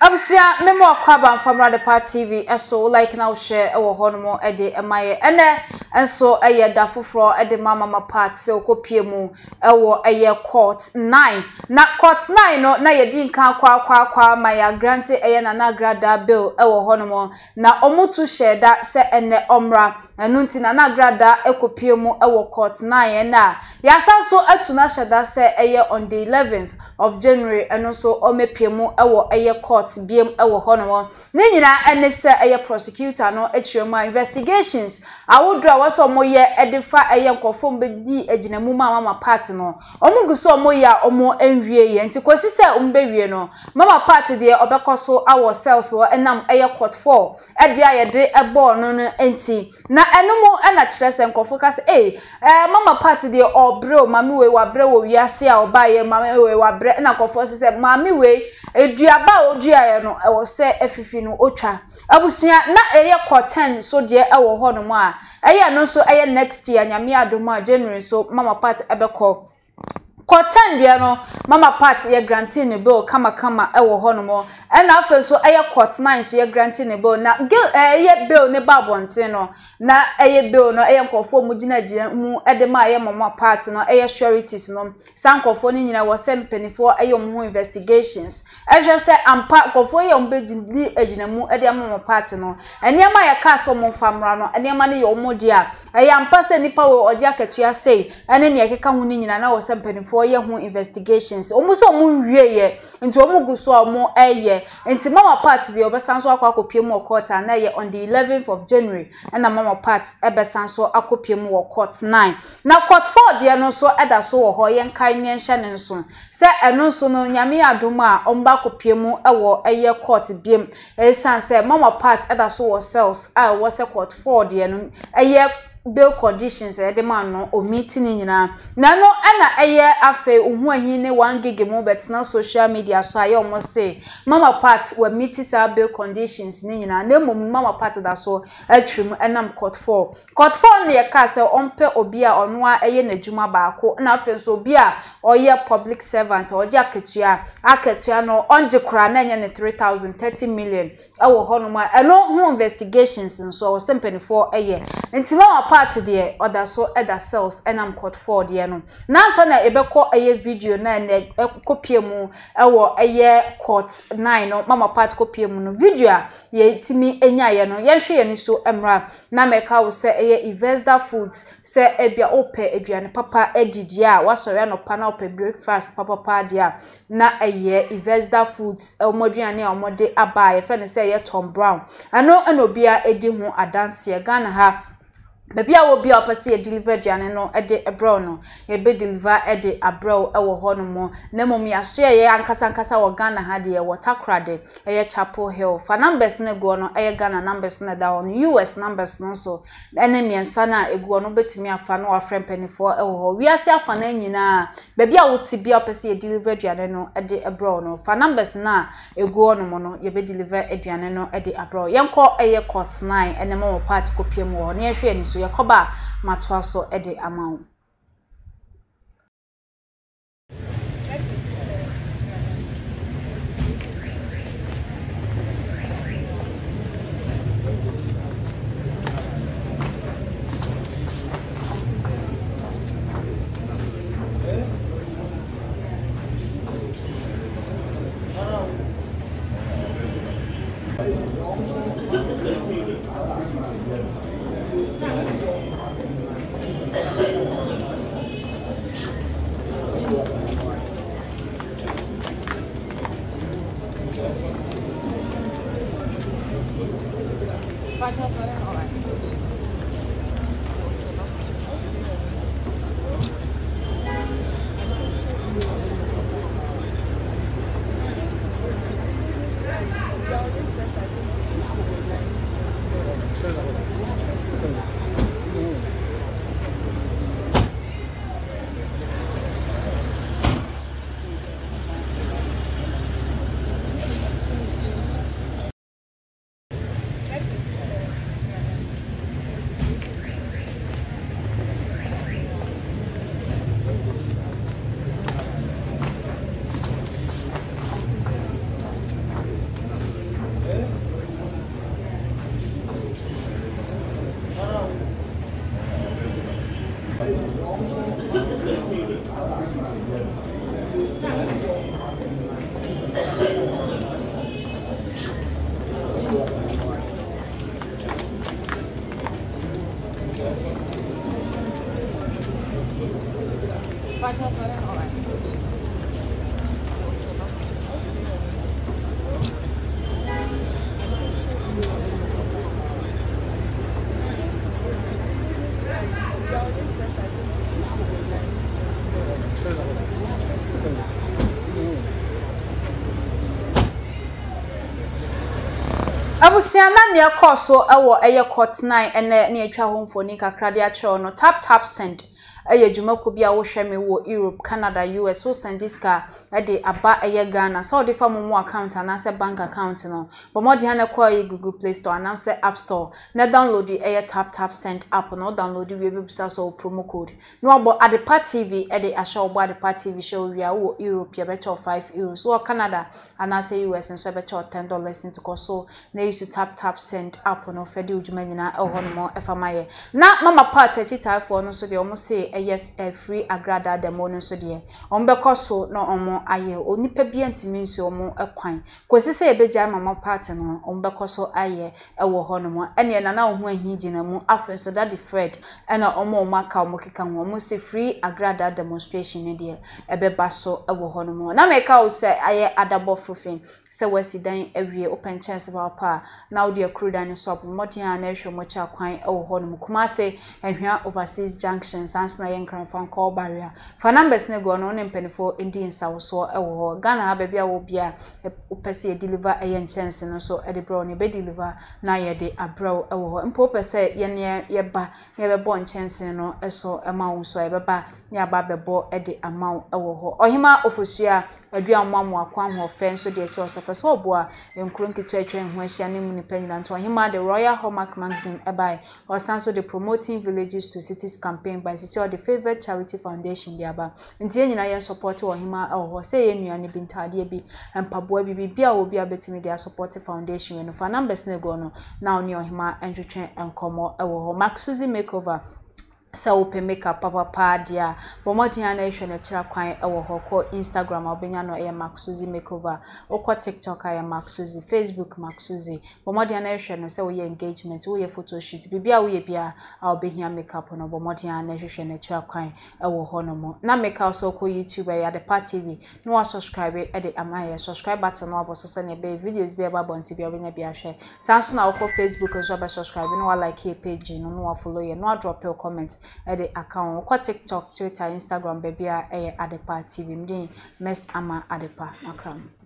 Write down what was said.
Absia memo akwaba from Adepa TV eso like now share ewo ho no ede emaye ene enso eye dafofro ede mama mapart se okopie mu ewo eye court 9 na court 9 no na ye di nkan kwa maya grant eye Nana Agradaa bill ewo ho no na omutu share da se ene omra enu nti Nana Agradaa ekopie mu ewo court 9 na ya sanso atuna share da se eye on the 11th of January eno so omepie mu ewo eye court BM Ewohono. Ninina and this prosecutor no HMI investigations. I would draw us on moye edifa a young conform with the Ejinemu Mama Patino. Omuguso moya or more envy and to consist no. Mama Party there or Becoso ourselves were and nam air court for. A dia de a born on anti. Na animal and a chess and confocus Mama Party there or bro, Mammy wa bro, yasia or by Mammy wa bread and a confesses at Mammy way. A dia bow dia. No, I will say no ocha. I will see not a year quartan, so dear I will hold a year no so a next year, and Yamia do my general, so Mama Pat Abaco. Quartan, dear no, Mama Pat, ye granting a bill, kama, I will hold more, and after so a year quart 9, so ye granting a bill. Now, guilt a year bill, ne babontino, na a year bill, no air conform with Gina Mu, Edema, Mama Pat, no air sureties, no, Sankophoning, I was sent penny for a young investigations. I shall say, I'm part of your bedding the Edinamu, Edamama Patino, and near my castle, more farm runner, and near money or more dear. I am passing the power or jacket to your say, and then you can win in an hour sent penny for your home investigations. Almost a moon rear, and to a muguso more air, and to Mama Pat the Obersanso Acopimo court and air on the 11th of January, and a Mama Pat Ebersanso Acopimo court 9. Now court 4 dear no so other so hoy and kindly and Shannon soon. Sir, and no so no Yamia Duma on back. Piemu ewo eye court biem esan se Mama Part other so ourselves I was a court for the enum eye bail conditions the man no o meeting nyina na no ana eye afa ohu ahin ne 1 gig mo bet na social media so aye omo say Mama Part we meeting sa bail conditions ni nyina na mum Mama Part da so atrim enam court for ne ye ka se ompe obi a ono a eye na djuma baako na afa so obi a oye public servant oje aketua no onje kura na enye ne 30 million awo ho no ma eno ho investigations nso o sempeni for eye nti Mama Party there, other so other cells, and I'm caught for the no. Now, son, I ever caught a video 9 copy mo, a year court 9 or Mama Part copy mono video, ye Timmy and Yano, Yashi and so Emra. Nameka will say a Ivesda Foods, say a beer ope, Adrian, Papa Edidia, was a run of panope breakfast, Papa Padia, na a year Ivesda Foods, El Modiana or Modi Abai, a friend say a Tom Brown. I know an obia Edimu a dance here, Ganaha. Baby, I will be up as a delivered no ede abrono. Ye be deliver ede abro, a wohonomo. Nemomi, I share ye and Casancasa or Ghana had ye water crade, a Chapel Hill. For numbers ne guano, a Ghana numbers ne down, US numbers no so. Enemy and Sana, a guano bet me a fan or a friend penny for a woho. We are self an enina. Baby, I would be up as a delivered yaneno, ede abrono. For numbers na, a guanomono, ye be deliver edianeno, ede abro. Young call a court 9 and a more part copy more near share. Yakoba matwaso ede amawo Siana near Corso, our air court 9, and near Trahomphonica Cradia Chono, tap sent. Aye, Jumoku be our shame war Europe, Canada, US, who sent this car at the Abba Aye Ghana. So the form more account and answer bank account. No, but more Diana Koi Google Play Store and answer App Store. Now download the air tap sent app, no download the website or promo code. No, but Adepa TV at the Ashaw by the party we show we are Europe, you better €5 or Canada and answer US and so better $10 into Corso. Now you should tap sent app on Fedu Jumanina or one more FMI. Now, Mama Pat, I type for no so they almost say. A free agrada the morning so dear. On Becoso, no on more aye, only pebiant means or more a quine. Cause say a bejam mamma pattern on Becoso aye, a war honor, and yan now when he dinner more often so that the Fred and a more macaw mokikan almost a free agrada demonstration, dear. A bebasso, a war honor. Now make out say aye at the buffing. So we see dine every open chance of our pa. Now dear crew dining soap, Motian, National Mocha quine, or honor, Kumase, and here overseas junctions and na yen kran fan call barrier fa numbers ne go no ne mpenfo indian sawo so ewo Ghana ha bebia wo bia opese deliver eye chance no so e de bro ne be deliver na ye de abrow ewo mpo pese ye ne ye ba ne be bo chance no eso emawo so e be ba ne aba be bo e de amawo ewo ho ohima ofosua aduan mamwa kwan ho fen so de so so pese oboa enkron kitwetwe ho ahia ne mu ne penina nto ohima the Royal Hallmark Magazine ebai osanso the Promoting Villages to Cities campaign by the favorite charity foundation diaba ntie nyina yen support wo hima oho say ye nuane bi ntade bi mpaboa bi bia wo bia betimi dia support foundation we no fa numbers ne go no now ni ohima entwetwe enkomo ewo maxuzi makeover so open makeup papa dia but modern na ehwe na kira kwan ewo hoko Instagram obenya no e maxuzi makeover okọ TikTok ay maxuzi Facebook maxuzi but modern na ehwe no se wo ye engagement wo ye photo shoot bibia wo ye bia obehia makeup no but modern na ehwe na kira kwan ewo hono mo na makeup so ko YouTuber ya Adepa TV no wa subscribe e de amaye subscribe button no aboso se na be videos bi e ba bonti bi obenya bi ahwe sanso na okọ Facebook so ba subscribe no wa like page no wa follow ye no wa drop your comment edit account kwa TikTok, Twitter, Instagram, baby, Adepa TV. Mdin, mes ama Adepa, makram.